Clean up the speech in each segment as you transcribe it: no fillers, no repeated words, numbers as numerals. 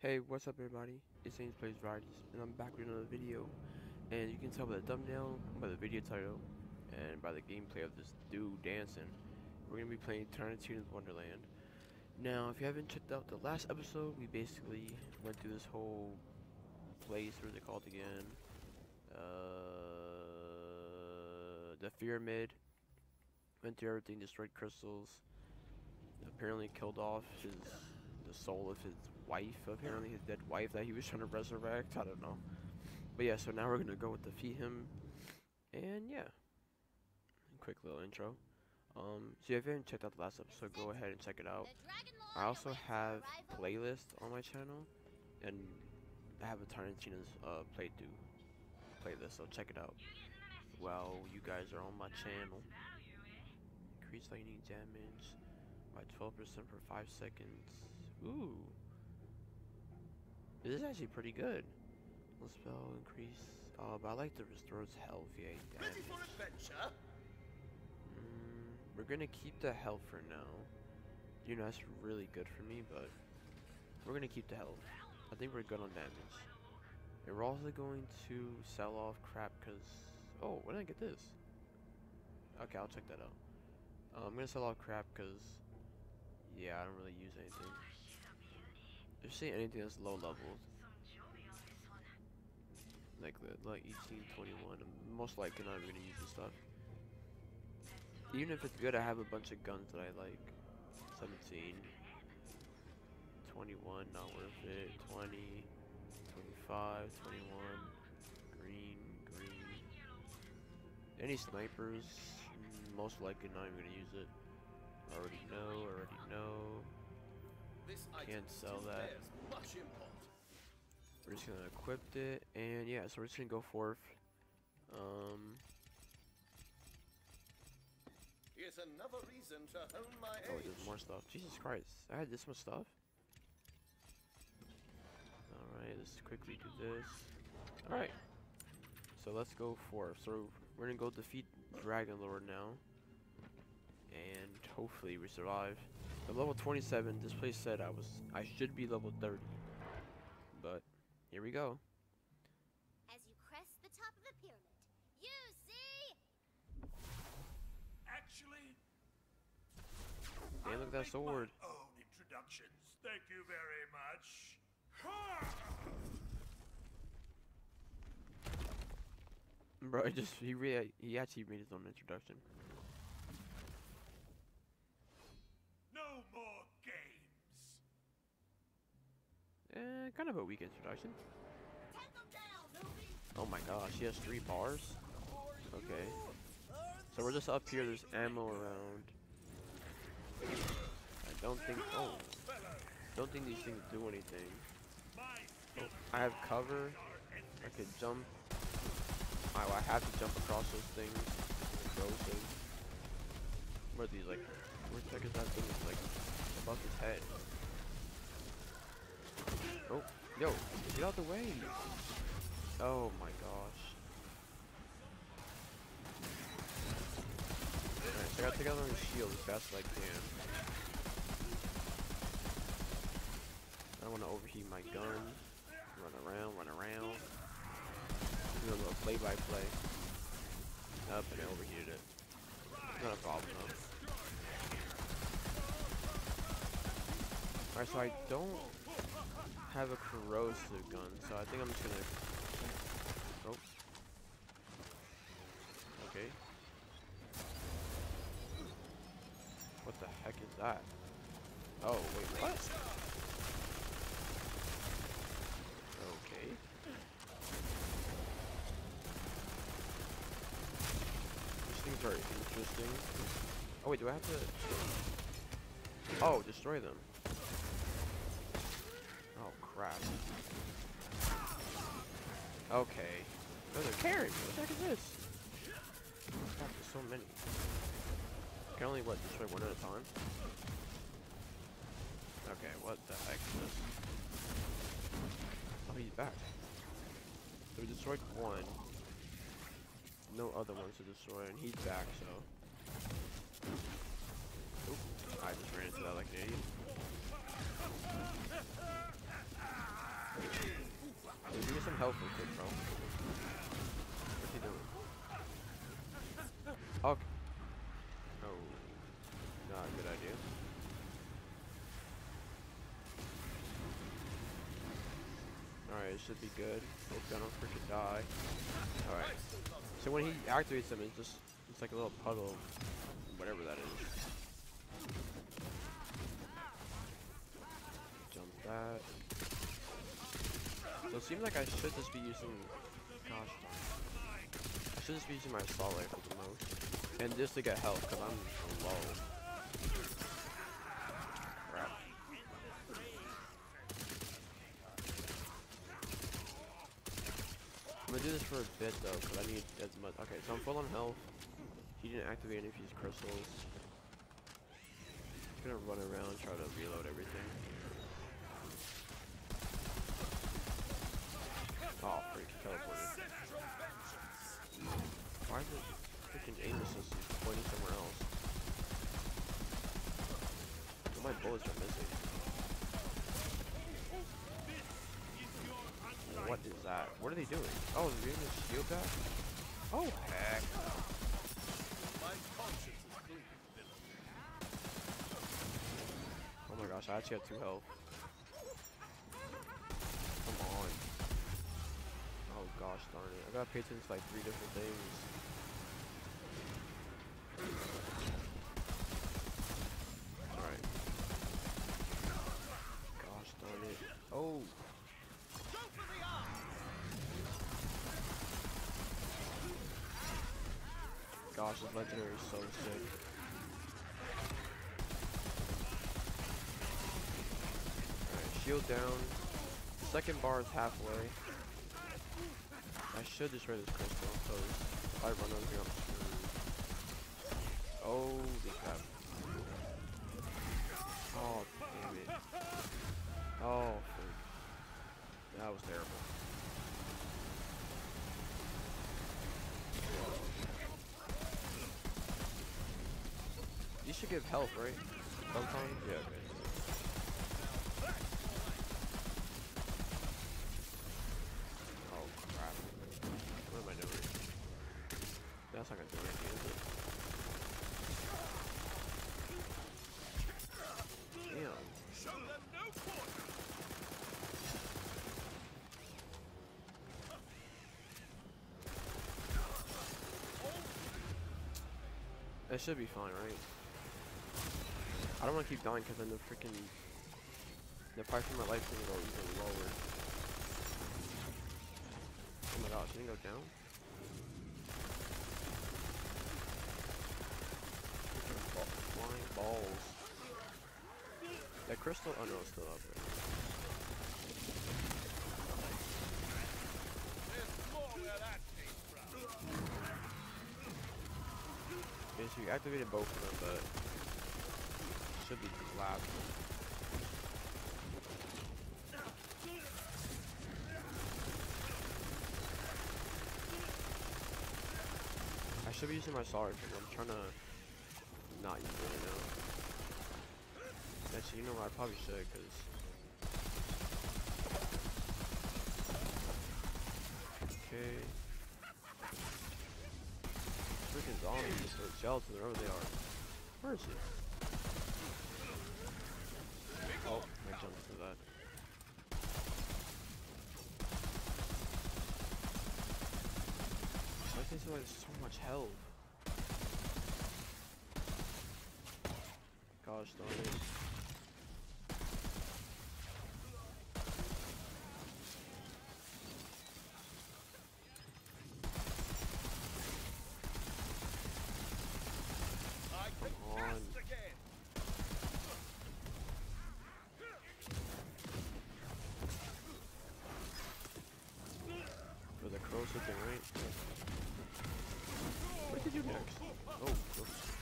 Hey, what's up everybody, it's AngeplaysVarieties, and I'm back with another video. And you can tell by the thumbnail, by the video title, and by the gameplay of this dude dancing, we're going to be playing Tiny Tina's Wonderland. Now, if you haven't checked out the last episode, we basically went through this whole place, what is it called again? The pyramid, went through everything, destroyed crystals, apparently killed off the soul of his wife, apparently his dead wife that he was trying to resurrect, I don't know. But yeah, so now we're gonna go and defeat him, and yeah, quick little intro. So if you haven't checked out the last episode, go ahead and check it out. I also have playlists on my channel, and I have a Tiny Tina's playthrough playlist, so check it out. Well, you guys are on my channel. Increase lightning damage by 12% for 5 seconds. Ooh, this is actually pretty good. The spell increase, but I like to restore his health. Yeah, ready for adventure. We're gonna keep the health for now. You know, that's really good for me, but we're gonna keep the health. I think we're good on damage, and we're also going to sell off crap because, oh, where did I get this? Okay, I'll check that out. I'm gonna sell off crap because, yeah, I don't really use anything. If you see anything that's low level, like 18, 21, I'm most likely not even gonna use this stuff. Even if it's good, I have a bunch of guns that I like. 17, 21, not worth it. 20, 25, 21, green. Any snipers, most likely not even gonna use it. Already know. Can't sell that. We're just gonna equip it, and yeah, so we're just gonna go forth. Here's another reason to hone my age. Oh, there's more stuff. Jesus Christ, I had this much stuff. All right, let's quickly do this. All right, so let's go forth. So we're gonna go defeat Dragon Lord now, and hopefully we survive. At level 27, this place said I should be level 30, but here we go. As you crest the top of the pyramid, you see. Actually, damn, look at that sword. Own introductions. Thank you very much. Bro, he actually made his own introduction. No more games. Kind of a weak introduction. Take them down, oh my gosh, he has 3 bars. Okay, so we're just up here. There's ammo around. I don't think. Oh, don't think these things do anything. Oh, I have cover. I could jump. Oh, I have to jump across those things. Those things. Where are these, like? Where the heck is that thing? It's like above his head. Oh, yo, get out the way! Oh my gosh. Alright, so I gotta take out on his shield as fast as I can. I don't wanna overheat my gun. Run around. Do a little play by play. Up, and I overheated it. Not a problem though. Alright, so I don't have a corrosive gun, so I think I'm just gonna... Oh. Okay. What the heck is that? Oh, wait, what? Okay. These things are interesting. Oh, wait, do I have to... Oh, destroy them. Oh crap. Okay. Oh, they're carrying me. What the heck is this? Oh, crap, there's so many. I can only, what, destroy one at a time? Okay, what the heck is this? Oh, he's back. So we destroyed one. No other ones to destroy, and he's back, so. Oop. I just ran into that like an idiot. health real quick, bro. What's he doing? Okay. Oh. Not a good idea. Alright, it should be good. It's gonna freaking die. Alright. So when he activates him, it's just, it's like a little puddle of whatever that is. Jump that. So it seems like I should just be using, gosh, I should just be using my assault rifle the most. And just to get health, because I'm low. Crap. I'm gonna do this for a bit though, because I need as much. Okay, so I'm full on health. He didn't activate any of his crystals. Just gonna run around, try to reload everything. Oh, freak, teleported. Why is the freaking aim assist pointing somewhere else? All my bullets are missing. What is that? What are they doing? Oh, they're getting a shield back? Oh, heck. Oh my gosh, I actually have 2 health. Oh gosh darn it. I gotta pay attention to like 3 different things. Alright. Gosh darn it. Oh! Gosh, this legendary is so sick. Alright, shield down. Second bar is halfway. I should destroy this crystal, so if I run over here, I'm screwed. Oh, the crap. Oh, damn it. Oh, freak. That was terrible. Whoa. You should give health, right? Sometimes? Yeah, okay. What am I doing? That's not gonna do anything, is it? Damn. Show them no quarter. It should be fine, right? I don't want to keep dying because then the freaking price for my life is gonna go even lower. Oh my gosh, didn't go down? Flying balls. That crystal? Oh no, it's still up there. Okay, so you activated both of them, but it should be collapsing. I should be using my sword. I'm trying to not use it right now. Actually, you know what? I probably should, because okay. Freaking zombies! They're gelatin. They're over. They are. Where is it? Oh, I jumped for that. Why does it like so much health? Gosh darn it. Come on. For the crow something, right? What did you do next? Oh,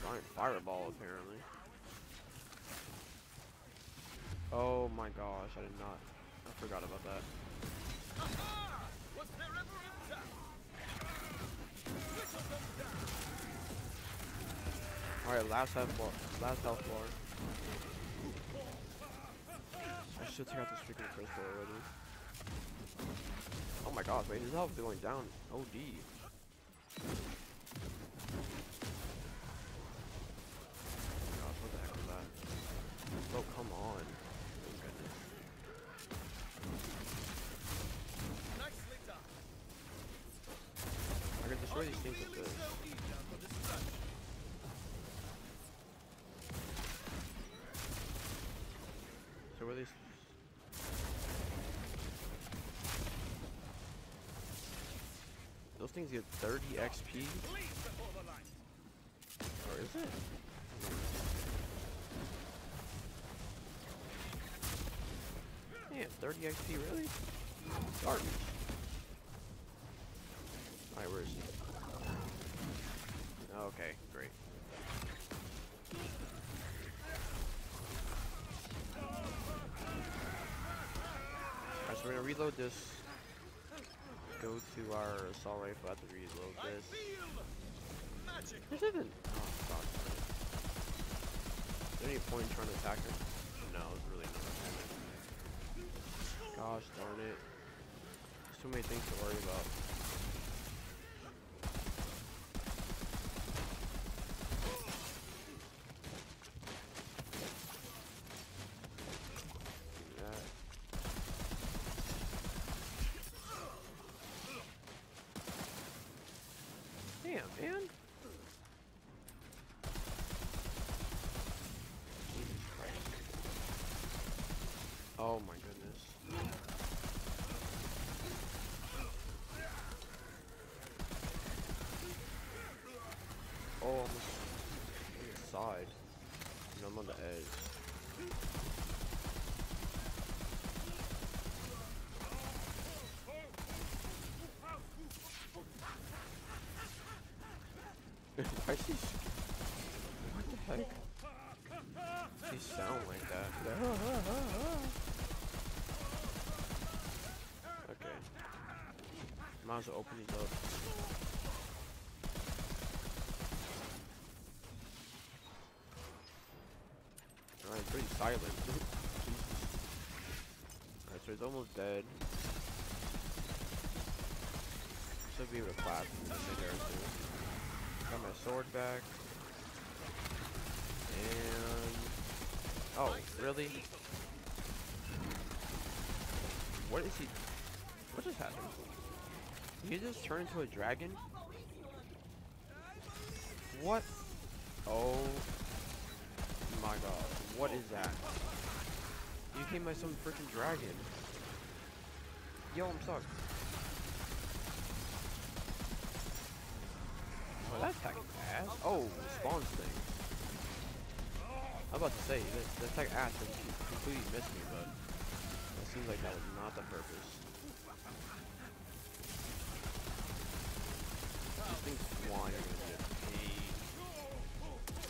giant fireball apparently. Oh my gosh, I did not. I forgot about that. Alright, last health bar. Last health bar. I should take out this freaking crystal already. Oh my god, wait, his health is going down. OD. What the heck was that? Oh, come on. Oh, goodness. Nicely done. I can destroy these things with this. So where are these? Those things get 30 XP? Or is it? Damn, 30 XP, really? Garbage. Alright, where is he? Okay, great. Alright, so we're gonna reload this. Go to our assault rifle after we reload this. There's nothing. Oh, is there any point in trying to attack her? No, it's really not. Gosh darn it. There's too many things to worry about. Damn, man. Jesus Christ. Oh my goodness. Oh, I'm on the side. And I'm on the edge. Why is she? What the heck? She sound like that. Okay. Might as well open these up. Alright, pretty silent. Alright, so he's almost dead. Should be able to clap in there too. Got my sword back. And oh, really? What is he? What just happened? Did he just turn into a dragon? What? Oh. Oh my god, what is that? You came by some freaking dragon. Yo, I'm stuck. Oh, that's attacking ass. Oh, spawns thing. I was about to say, that attack ass completely missed me, but it seems like that was not the purpose. These things flying are gonna get paid.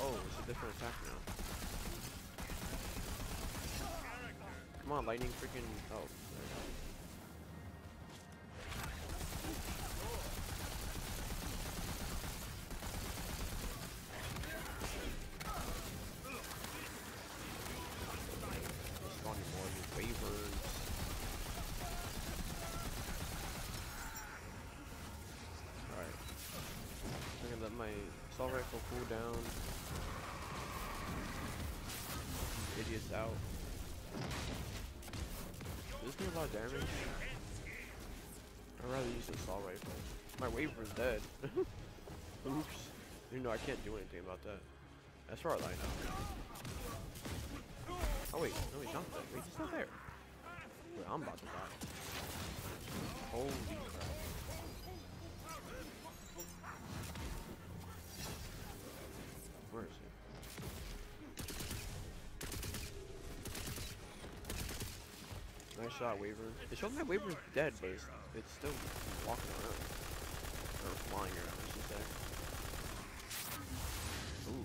Oh, it's a different attack now. Come on, lightning freaking. Oh, there we go. Just on more waivers. Alright. I'm gonna let my assault rifle cool down. Idiots out. Does this do a lot of damage? I'd rather use the assault rifle. My waver's dead. Oops. You know, I can't do anything about that. That's right now. Oh wait, no, he's not there. Wait, he's not there. Wait, I'm about to die. Holy crap. Where is he? Nice shot, Waver. It showed my Waver's dead, but it's still walking around. Or flying around, I should say. Ooh.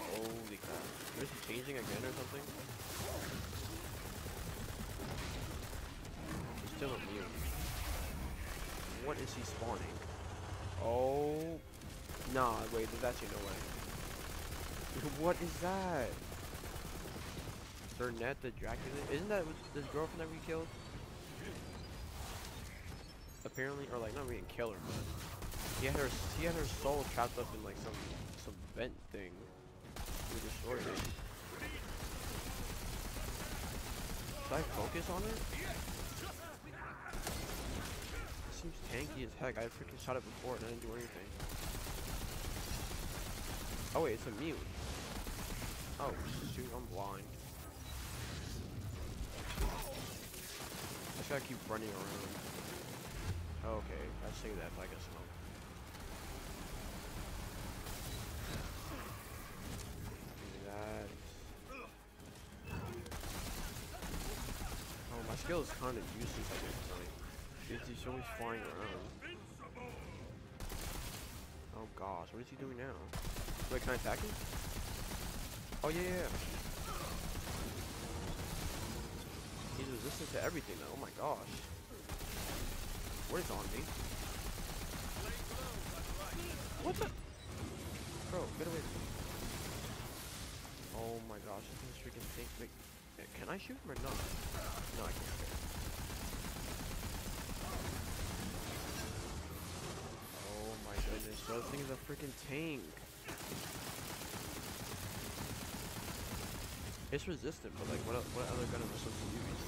Holy crap. Is he changing again or something? He's still immune. What is he spawning? Oh. Nah, wait, there's actually no way. What is that? Sirnet the Dracula? Isn't that this girlfriend that we killed? Apparently, or like not really a killer, but he had her soul trapped up in like some vent thing. We destroyed it. Should I focus on her? This seems tanky as heck. I freaking shot it before and I didn't do anything. Oh wait, it's immune. Oh shoot, I'm blind. I should keep running around. Okay, I'd say that if I got smoke. Nice. Oh, my skill is kind of useless at this point. He's always flying around. Oh gosh, what is he doing now? Wait, can I attack him? Oh yeah. He's resistant to everything though, oh my gosh. What is on me? What the? Bro, get away from me. Oh my gosh, this freaking thing. Wait, can I shoot him or not? No, I can't. Oh my goodness, bro, this thing is a freaking tank. It's resistant, but like, what other gun am I supposed to use?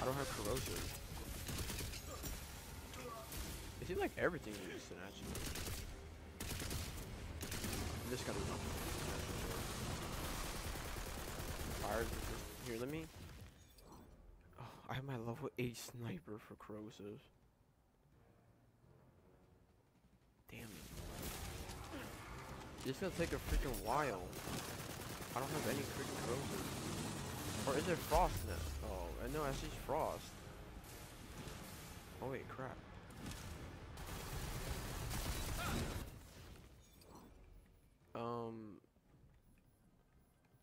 I don't have corrosive. It seems like everything is just an action. This gun is not fire. Here, let me. Oh, I have my level 8 sniper for corrosive. Damn it. This is gonna take a freaking while. I don't have any freaking corrosive. Or is there frost now? Oh, I know, I see frost. Oh, wait, crap.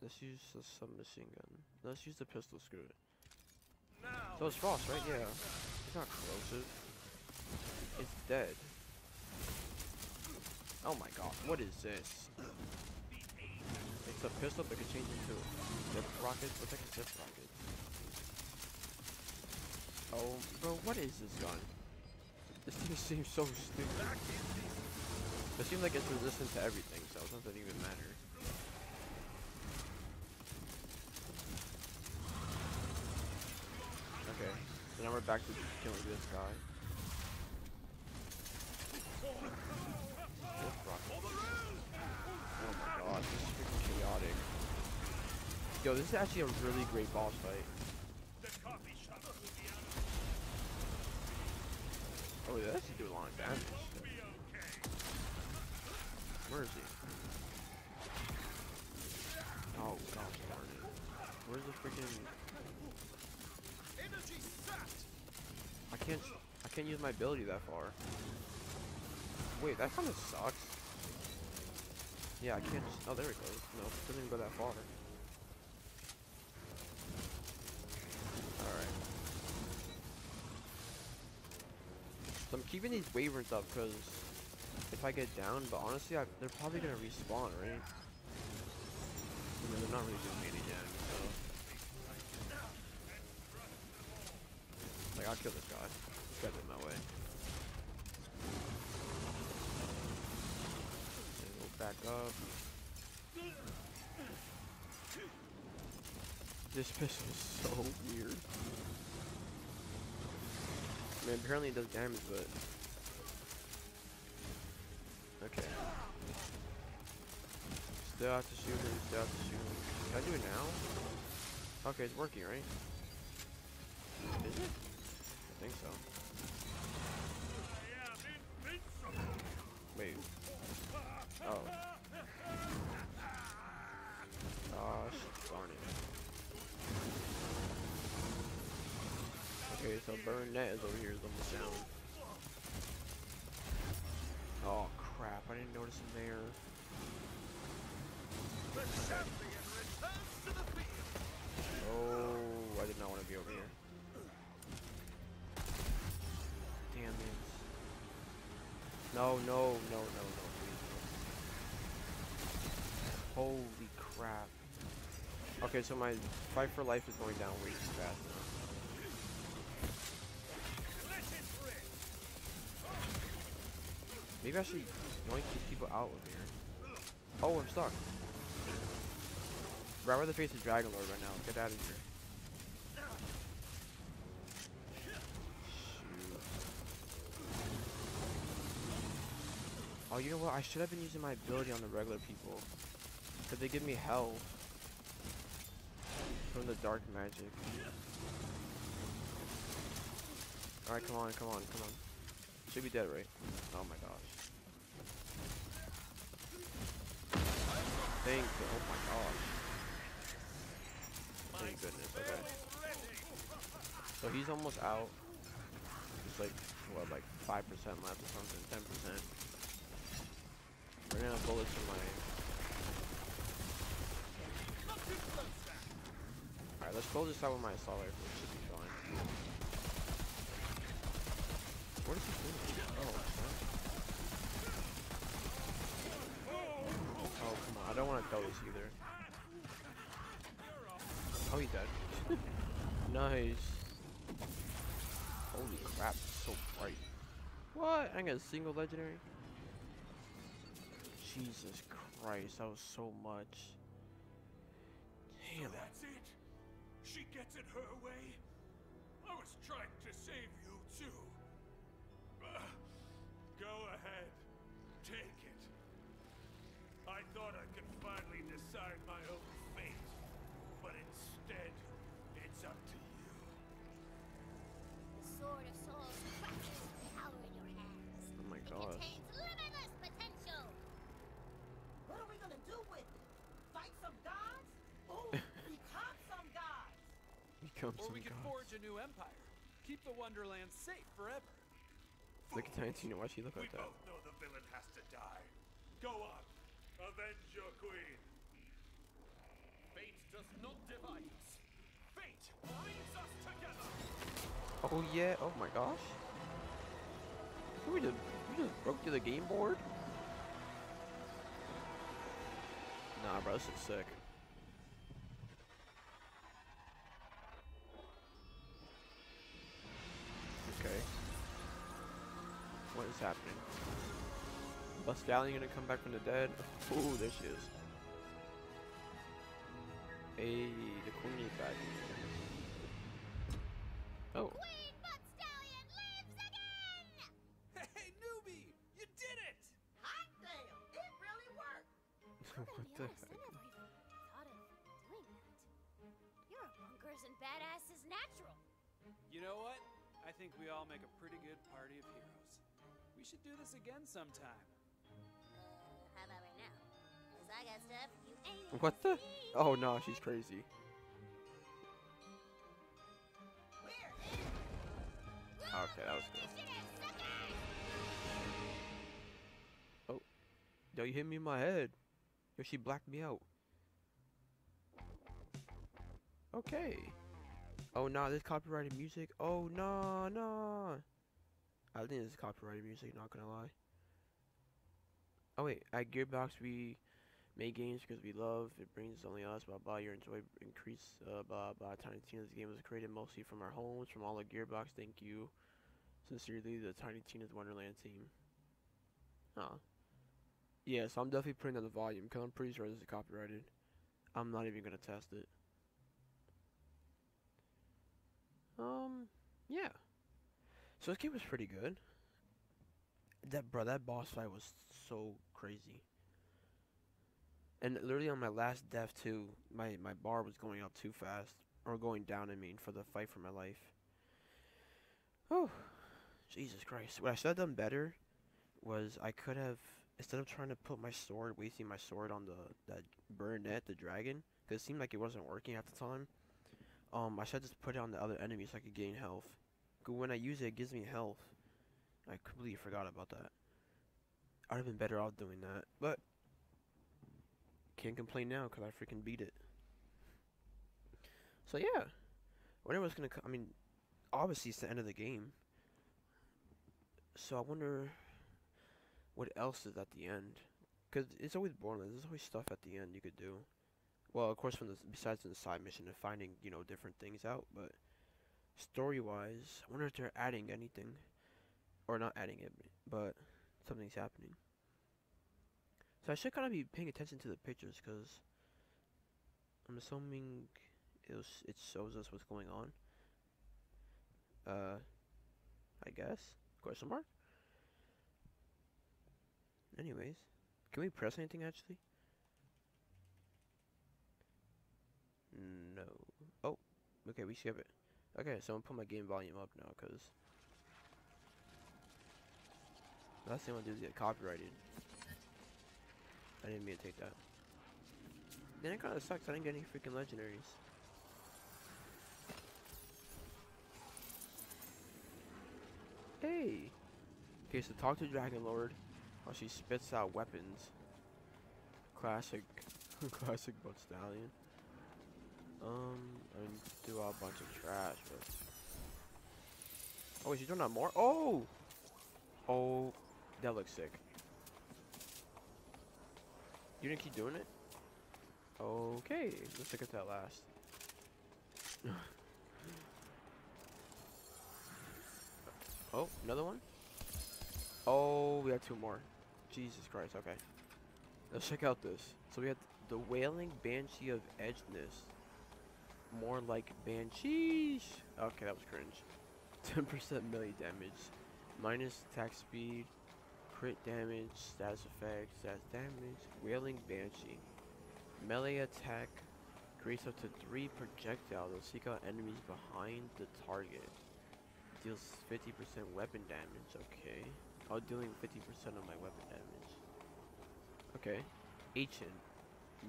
Let's use the submachine gun. Let's use the pistol. Screw it. So it's frost, right? Yeah. It's not corrosive. It's dead. Oh my god! What is this? It's a pistol that can change into zip rockets. Looks like a zip rocket. Oh, bro, what is this gun? This thing seems so stupid. It seems like it's resistant to everything, so it doesn't even matter. Okay, so now we're back to killing this guy. Oh my god, this is freaking chaotic. Yo, this is actually a really great boss fight. Oh yeah, that should do a lot of damage. Where is he? Oh gosh darn it. Where's the freaking energy set? I can't use my ability that far. Wait, that kinda sucks. Yeah, I can't just oh there it goes. No, it doesn't even go that far. Alright. So I'm keeping these waivers up because if I get down, but honestly, they're probably gonna respawn, right? I mean, they're not really doing me any damage, so. Like, I'll kill this guy. This guy's in my way. Okay, we'll back up. This pistol is so weird. I mean, apparently it does damage, but. Okay. Still have to shoot him, still have to shoot him. Can I do it now? Okay, it's working, right? Is it? I think so. Wait. Oh. Gosh, darn it. Okay, so Burnett is over here, is almost down. Oh crap, I didn't notice him there. Oh, I did not want to be over here. Damn it. No, no, no, no, no, please. Holy crap. Okay, so my fight for life is going down way too fast now. Maybe I should yank these people out of here. Oh, we're stuck. Rather the face of Dragon Lord right now. Get out of here. Shoot. Oh, you know what? I should have been using my ability on the regular people, because they give me health from the dark magic. All right, come on, come on, come on. Should be dead, right? Oh my gosh. Thank you. Oh my gosh. Thank goodness, okay. So he's almost out. He's like, what, like 5% left or something, 10%. We're gonna bullet to my... Alright, let's close this out with my assault rifle. It should be fine. What is he doing? Oh, come on. I don't want to kill this either. Oh, he died. Nice. Holy crap, it's so bright. What? I got a single legendary? Jesus Christ, that was so much. Damn. So that's it. She gets it her way. I was trying to save you too. Go ahead, take it. I thought I could finally decide my own fate, but instead, it's up to you. The sword of souls crashes the power in your hands. Oh my god. It contains limitless potential. What are we gonna do with it? Fight some gods? Ooh, become some gods. Become some gods. Or we can forge a new empire. Keep the Wonderlands safe forever. Look at Tiny Tina, why'd she look like that? We both know the villain has to die. Go on, avenge your queen. Fate does not divide us. Fate brings us together. Oh yeah, oh my gosh. We just broke through the game board? Nah bro, this is sick. Okay. What is happening? Bus Stallion gonna come back from the dead. Ooh, there she is. Hey, the queen is back. Oh. Queen Bus Stallion lives again! Hey, newbie, you did it! Hot damn, it really worked. What the heck? I never even thought of doing that. You're a bunkers and badass is natural. You know what? I think we all make a pretty good party of heroes. We should do this again sometime. How about right now? 'Cause I got stuff you ain't. What the? Oh no, she's crazy. Okay, that was good. Oh. Yo, you hit me in my head. Yo, she blacked me out. Okay. Oh no, this copyrighted music. Oh no, no. I think it's copyrighted music, not gonna lie. Oh wait, at Gearbox we make games because we love, it brings only us, blah blah, your enjoy increase, blah blah. Tiny Tina's game was created mostly from our homes, from all of Gearbox, thank you. Sincerely, the Tiny Tina's Wonderland team. Huh. Yeah, so I'm definitely putting down the volume, because I'm pretty sure this is copyrighted. I'm not even gonna test it. Yeah. So this game was pretty good. That boss fight was so crazy. And literally on my last death too, my bar was going up too fast, or going down. I mean, for the fight for my life. Oh, Jesus Christ! What I should have done better was I could have, instead of trying to put my sword, wasting my sword on that baronet, the dragon, because it seemed like it wasn't working at the time. I should have just put it on the other enemy so I could gain health. When I use it, it gives me health. I completely forgot about that. I'd have been better off doing that, but can't complain now because I freaking beat it. So yeah, whenever it's gonna come, I mean, obviously it's the end of the game. So I wonder what else is at the end. Because it's always Borderlands, there's always stuff at the end you could do. Well, of course, from the, besides from the side mission and finding, you know, different things out, but story-wise, I wonder if they're adding anything. Or not adding it, but something's happening. So I should kind of be paying attention to the pictures, because I'm assuming it shows us what's going on. I guess? Question mark? Anyways, can we press anything actually? No. Oh, okay, we skip it. Okay, so I'm gonna put my game volume up now, because last thing I want to do is get copyrighted. I didn't mean to take that. Then it kind of sucks I didn't get any freaking legendaries. Hey! Okay, so talk to Dragon Lord while she spits out weapons. Classic. Classic butt stallion. I mean, do a bunch of trash, but... Oh, wait, she's doing that more? Oh! Oh, that looks sick. You didn't keep doing it? Okay, let's look at that last. Oh, another one? Oh, we have two more. Jesus Christ, okay. Let's check out this. So we have the Wailing Banshee of Edgeness. More like Banshees. Okay, that was cringe. 10% melee damage. Minus attack speed. Crit damage. Status effect. Status damage. Wailing Banshee. Melee attack. Creates up to 3 projectiles that seek out enemies behind the target. Deals 50% weapon damage, okay. I'm dealing 50% of my weapon damage. Okay. Ancient.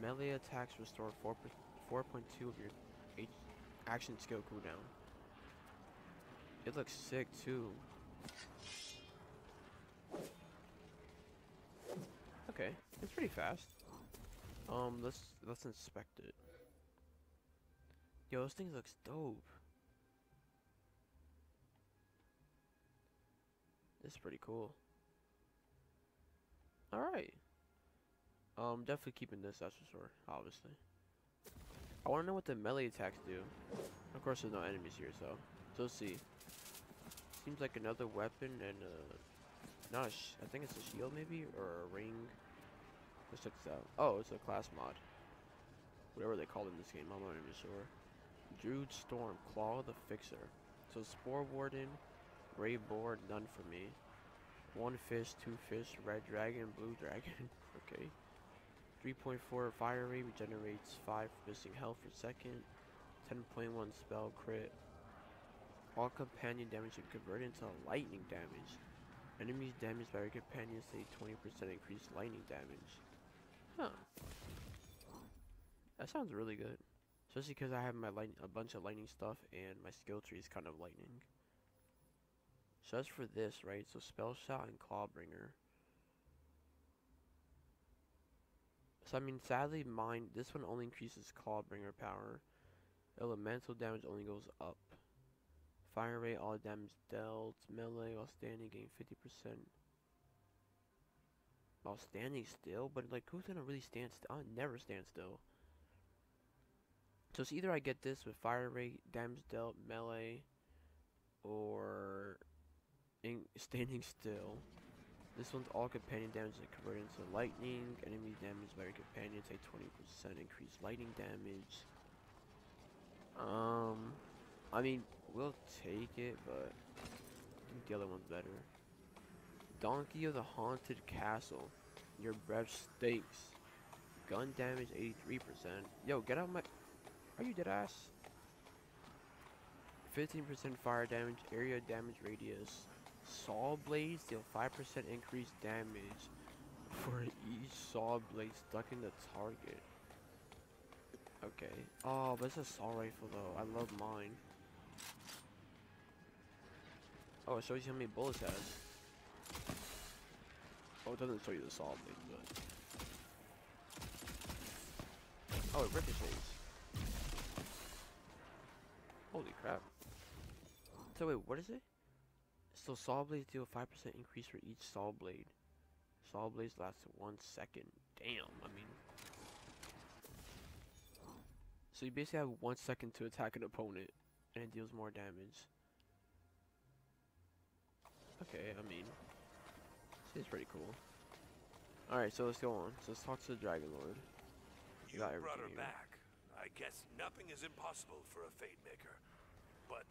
Melee attacks restore 4.2 of your action skill cooldown. It looks sick too. Okay, it's pretty fast. Let's inspect it. Yo, this thing looks dope. This is pretty cool. Alright. Definitely keeping this, that's for sure, obviously. I wanna know what the melee attacks do. Of course there's no enemies here, so. So let's see. Seems like another weapon and not a I think it's a shield maybe, or a ring. Let's check this out. Oh, it's a class mod. Whatever they call it in this game, I'm not even sure. Druid Storm, Claw the Fixer. So Spore Warden, Ray Board, none for me. 1 fish, 2 fish, red dragon, blue dragon. Okay. 3.4 fire rate, regenerates 5 missing health per second. 10.1 spell crit. All companion damage is converted into lightning damage. Enemies damaged by your companions take 20% increased lightning damage. Huh. That sounds really good. Especially because I have my a bunch of lightning stuff and my skill tree is kind of lightning. So that's for this, right? So Spell Shot and Clawbringer. So I mean, sadly, mine, this one only increases Clawbringer power. Elemental damage only goes up. Fire rate, all damage dealt. Melee while standing, gain 50%. While standing still? But like, who's gonna really stand still? I never stand still. So it's either I get this with fire rate, damage dealt, melee, or standing still. This one's all companion damage that converted into lightning. Enemy damage by your companion take 20% increased lightning damage. I mean, we'll take it, but I think the other one's better. Donkey of the Haunted Castle. Your breath stinks. Gun damage 83%. Yo, get out of my... Are you deadass? 15% fire damage, area damage radius. Saw blades deal 5% increased damage for each saw blade stuck in the target. Okay. Oh, but it's a saw rifle though. I love mine. Oh, it shows you how many bullets it has. Oh, it doesn't show you the saw blade, but... Oh, it ricochets. Holy crap. So wait, what is it? So saw blades deal 5% increase for each saw blade. Saw blades last 1 second. Damn, I mean. So you basically have 1 second to attack an opponent, and it deals more damage. Okay, I mean, it's pretty cool. Alright, so let's go on. So let's talk to the Dragon Lord. You brought her back. I guess nothing is impossible for a Fate Maker. But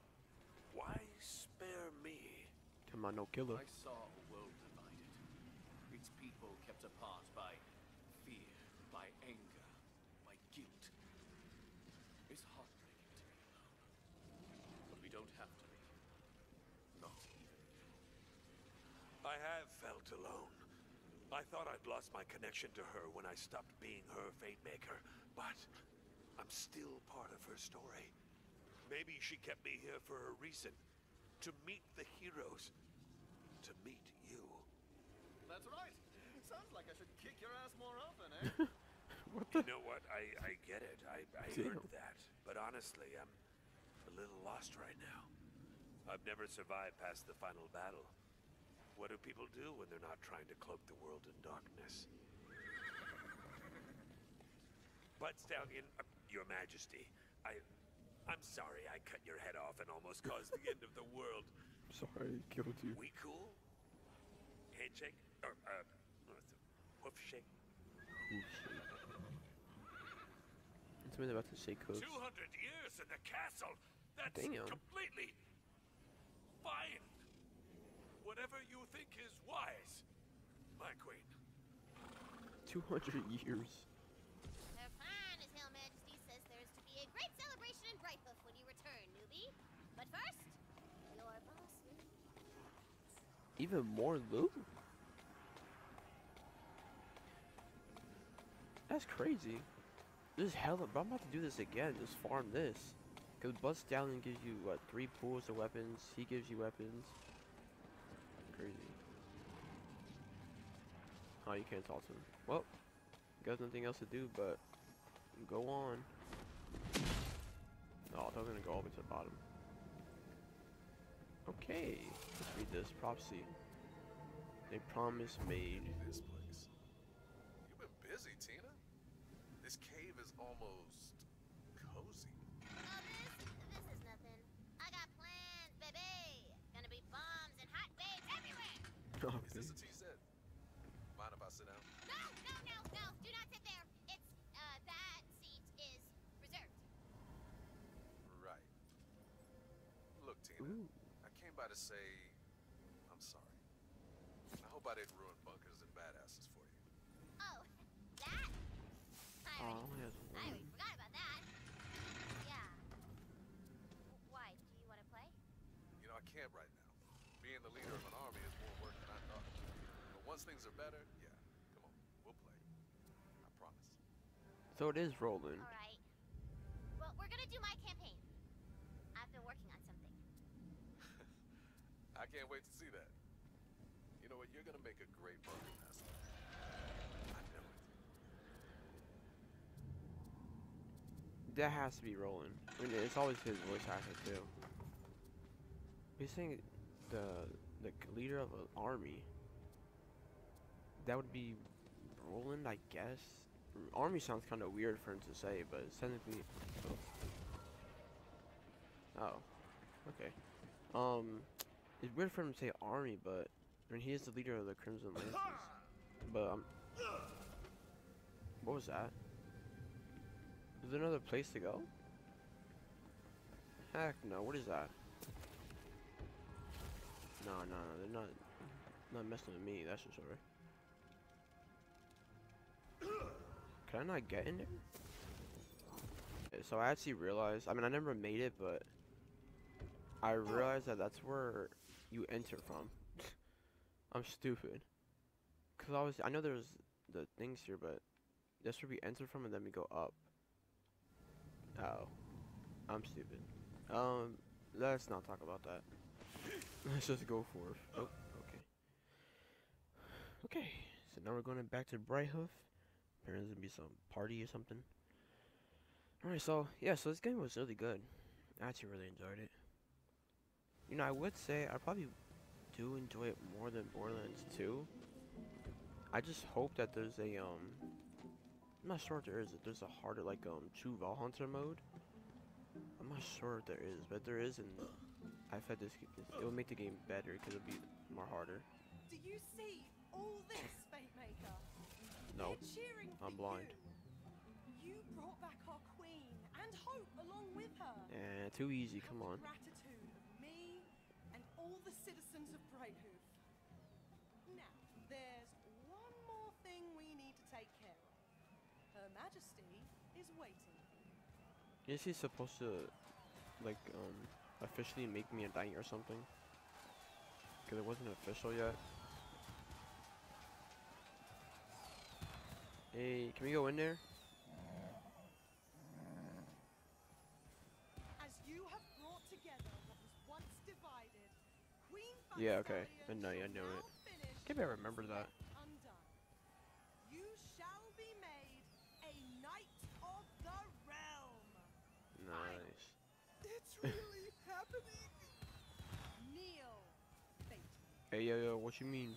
why spare me? Come on, no killer. I saw a world divided. Its people kept apart by fear, by anger, by guilt. It's heartbreaking to be alone. But we don't have to be. Not even. I have felt alone. I thought I'd lost my connection to her when I stopped being her Fate Maker, but I'm still part of her story. Maybe she kept me here for a reason. To meet the heroes. To meet you. That's right. Sounds like I should kick your ass more often, eh? What the? You know what? I get it. I heard that. But honestly, I'm a little lost right now. I've never survived past the final battle. What do people do when they're not trying to cloak the world in darkness? But Stallion, Your Majesty, I'm sorry I cut your head off and almost caused the end of the world. I'm sorry, I killed you. We cool? Handshake? Or, hoof shake? Hoof shake. Something about to shake hooves. 200 years in the castle! That's completely fine! Whatever you think is wise, my queen. 200 years. Her fine as Hell Majesty says there is to be a great celebration in Brighthoof when you return, newbie. But first, your boss needs. Even more loot? That's crazy. This is hella, but I'm about to do this again. Just farm this. Cause Bud Stallion gives you what, 3 pools of weapons. He gives you weapons. Crazy. Oh, you can't talk to him. Well, got nothing else to do but go on. Oh, they're gonna go all the way to the bottom. Okay, let's read this prophecy. They promise made. This place. You've been busy, Tina. This cave is almost cozy. Oh, this is nothing. I got plans, baby. Gonna be bombs and hot babes everywhere! Oh, is this a TZ? Mind if I sit down? No! Do not sit there! It's, that seat is reserved. Right. Look, Tina, ooh. I came by to say I'm sorry. I hope I didn't ruin bunkers and badasses for you. Oh, that? I already forgot about that. Yeah. Why? Do you want to play? You know, I can't right now. Being the leader of an army is more work than I thought. But once things are better, yeah, come on, we'll play. I promise. So it is rolling. All right. Well, we're gonna do my campaign. I've been working on something. I can't wait to see that. You know what? You're gonna make a great bunker master. I know it. That has to be rolling. I mean, it's always his voice actor too. He's saying the leader of an army. That would be Roland, I guess. Army sounds kind of weird for him to say, but it's technically. Oh, okay. It's weird for him to say army, but I mean he is the leader of the Crimson Lances. But what was that? Is there another place to go? Heck no. What is that? No, they're not messing with me, that's for sure. Can I not get in there? So I actually realized, I mean I never made it, but I realized that that's where you enter from. I'm stupid. Cause I know there's the things here, but that's where we enter from and then we go up. Oh, I'm stupid. Let's not talk about that. Let's just go for it. Oh, okay. Okay, so now we're going back to Brighthoof. Apparently there's gonna be some party or something. Alright, so, yeah, so this game was really good. I actually really enjoyed it. You know, I would say I probably do enjoy it more than Borderlands 2. I just hope that there's a I'm not sure if there is. If there's a harder, like, true Valhunter mode. I'm not sure if there is, but if there is, and I've had this, it will make the game better because it'll be more harder. Do you see all this, Fatemaker? No, I'm blind. You brought back our queen and hope along with her. Yeah, too easy. Come on. Gratitude of me and all the citizens of Brighthoof. Now, there's one more thing we need to take care of. Her Majesty is waiting. Is she supposed to, like, officially make me a knight or something? Because it wasn't official yet. Hey, can we go in there? As you have brought together what was once divided, Queen Fire. Yeah, okay. I know, yeah, I know it. Can't I remember that? You shall be made a knight of the realm. Nice. It's really happening. Kneel. Hey, yo, what you mean?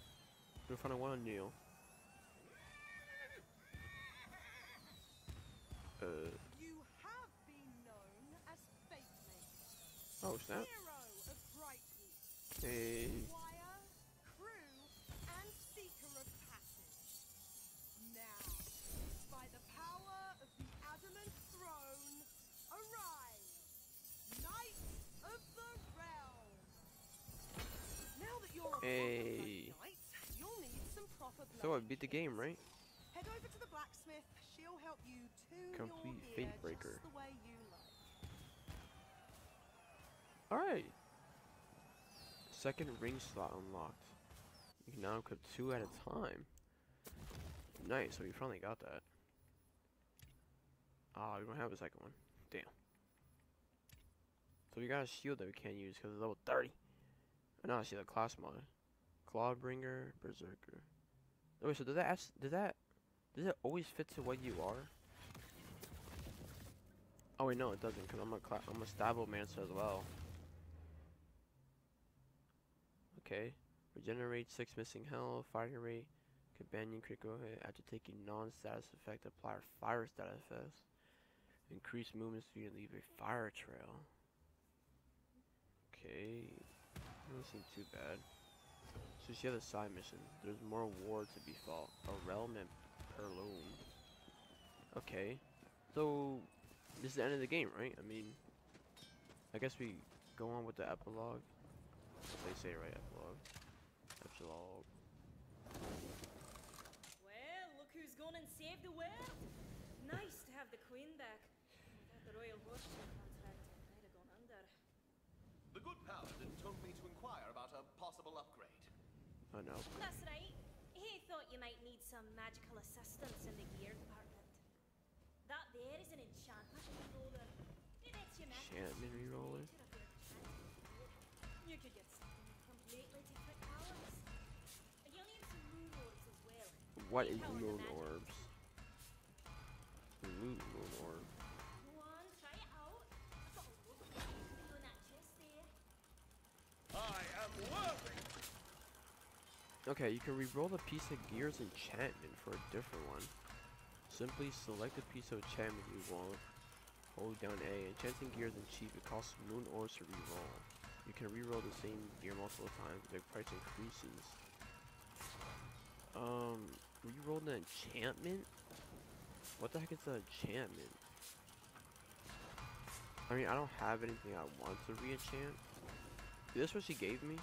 You're gonna want to kneel. You have been known as Fatemaker. Oh, snap. Hero of Brighthoof. Hey. Wire, crew, and seeker of passage. Now, by the power of the adamant throne, arise, Knight of the Realm. Now that you're a proper knight, you'll need some proper blood. So I beat the game, right? Head over to the blacksmith. She'll help you to complete Fatebreaker. Like. Alright. Second ring slot unlocked. You can now equip 2 at a time. Nice, so we finally got that. Ah, we don't have a second one. Damn. So we got a shield that we can't use because it's level 30. And now I see the class mod. Clawbringer, Berserker. Oh, wait, so does that ask, does it always fit to what you are? Oh wait, no, it doesn't, because I'm a Stabbomancer as well. Okay. Regenerate 6 missing health, fire rate, companion critical hit. After taking non-status effect, apply fire status effects. Increase movement speed and leave a fire trail. Okay. Doesn't seem too bad. So she has a side mission. There's more war to be fought. A realm and Perloom. Okay. So this is the end of the game, right? I mean, I guess we go on with the epilogue. They say, right? Epilogue. Epilogue. Well, look who's gone and saved the world. Nice to have the Queen back. Without the Royal Horseshoe contract, I might have gone under. The good paladin told me to inquire about a possible upgrade. Oh no. That's right. He thought you might need some magical assistance in the gear department. That there is an enchantment reroller. It lets you magic. Enchantment reroller? You could get something completely different powers. And you'll need some moon orbs as well. What is moon orbs? Moon orb. Go on, try it out. I've got a look at you in that chest there. I am worthy! Okay, you can reroll a piece of gear's enchantment for a different one. Simply select a piece of enchantment you want, hold down A, enchanting gears and cheap. It costs moon orbs to reroll. You can reroll the same gear multiple times, the price increases. Reroll the enchantment? What the heck is an enchantment? I mean, I don't have anything I want to re-enchant. Is this what she gave me?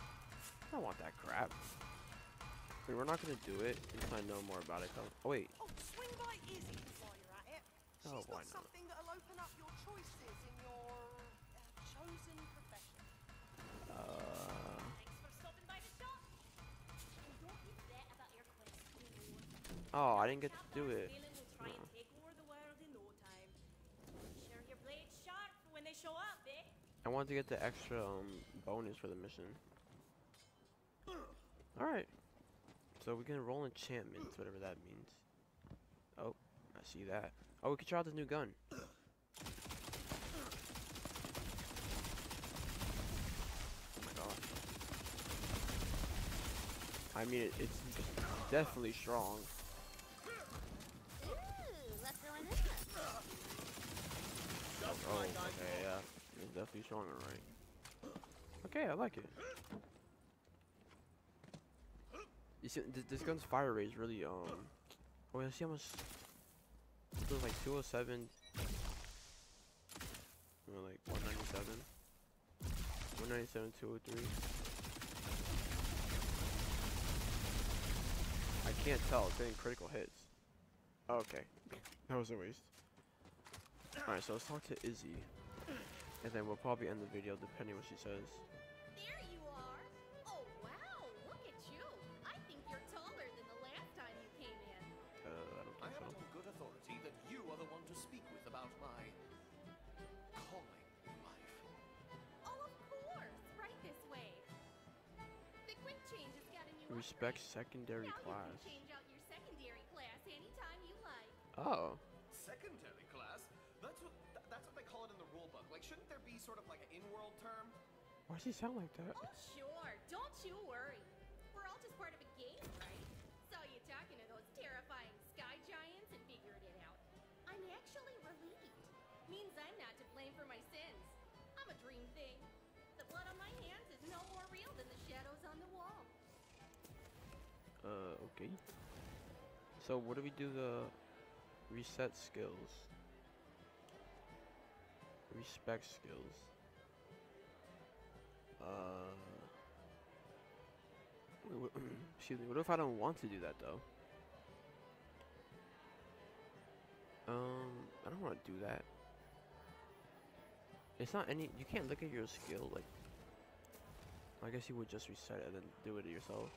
I don't want that crap. I mean, we're not gonna do it until I know more about it though. Oh wait. Oh, swing by Izzy while you're at it. She's got something that'll open up your choices in your chosen profession. Thanks for stopping by the shop. And don't you forget about your quest. Oh, I didn't get to do it. Try and take over the world in no time. Make sure your blade's sharp when they show up, eh? I wanted to get the extra bonus for the mission. Alright, so we're gonna roll enchantments, whatever that means. Oh, I see that. Oh, we can try out this new gun. Oh my god. I mean, it's definitely strong. Oh, okay, yeah. It's definitely stronger, right? Okay, I like it. You see, this gun's fire rate is really, oh, let's see how much. It was like 207. Or like 197. 197, 203. I can't tell. It's getting critical hits. Oh, okay. That was a waste. Alright, so let's talk to Izzy. And then we'll probably end the video depending on what she says. There you are! Oh wow, look at you! I think you're taller than the last time you came in. I have it on good authority that you are the one to speak with about my calling in life. Oh, of course! Right this way. The quick change has got a new respect upgrade. Secondary now class. You can change out your secondary class anytime you like. Oh. Secondary class? That's what they call it in the rulebook. Like, shouldn't there be sort of like an in-world term? Why does he sound like that? Oh, sure. Don't you worry. We're all just part of a game, right? Saw you talking to those terrifying sky giants and figured it out. I'm actually relieved. Means I'm not to blame for my sins. I'm a dream thing. The blood on my hands is no more real than the shadows on the wall. Okay. So what do we do the reset skills? Respect skills. Excuse me. What if I don't want to do that though? I don't want to do that. It's not any. You can't look at your skill. Like, I guess you would just reset it and then do it yourself.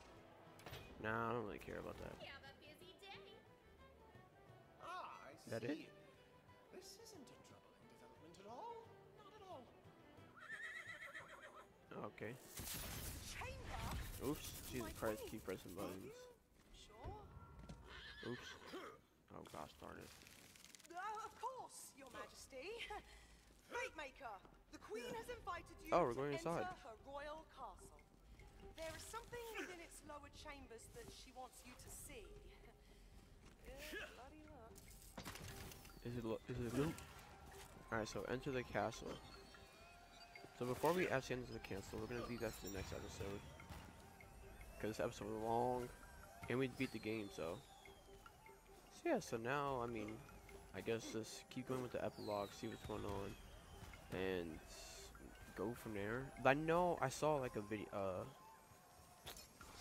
Nah, I don't really care about that. Have a busy day. Ah, I see. That it? This isn't a okay. Oops, Jesus Christ, keep pressing buttons. Oops. Oh gosh darn it. Oh, of course, Your Majesty. Fate Maker, the Queen has invited you oh, we're going to enter inside. Her royal castle. There is something within its lower chambers that she wants you to see. Good bloody luck. Is it loop? Alright, so enter the castle. So before we actually enter the castle, we're gonna leave that for the next episode. Cause this episode was long, and we beat the game, so yeah, so now, I mean, I guess just keep going with the epilogue, see what's going on, and go from there. But I know I saw like a video,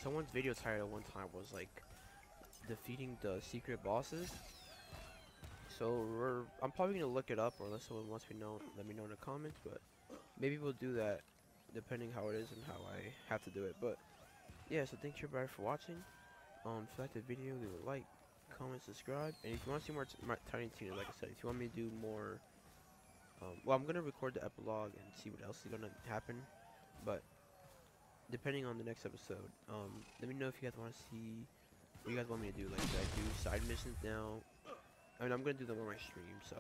someone's video title one time was like, defeating the secret bosses. So I'm probably gonna look it up, or unless someone wants me know, let me know in the comments, but. Maybe we'll do that, depending how it is and how I have to do it, but, yeah, so thanks everybody for watching, if you liked the video, leave a like, comment, subscribe, and if you want to see more Tiny Tina, like I said, if you want me to do more, well, I'm going to record the epilogue and see what else is going to happen, but, depending on the next episode, let me know if you guys want to see, what you guys want me to do, like, should I do side missions now, I mean, I'm going to do them on my stream, so,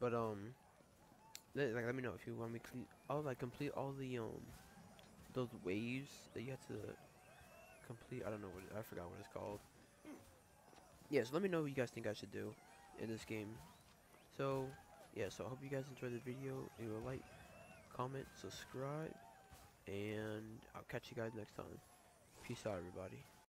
but, like, let me know if you want me to complete all the those waves that you have to complete. I don't know what I forgot what it's called. Yeah, so let me know what you guys think I should do in this game. So yeah, so I hope you guys enjoyed the video. Leave a like, comment, subscribe, and I'll catch you guys next time. Peace out, everybody.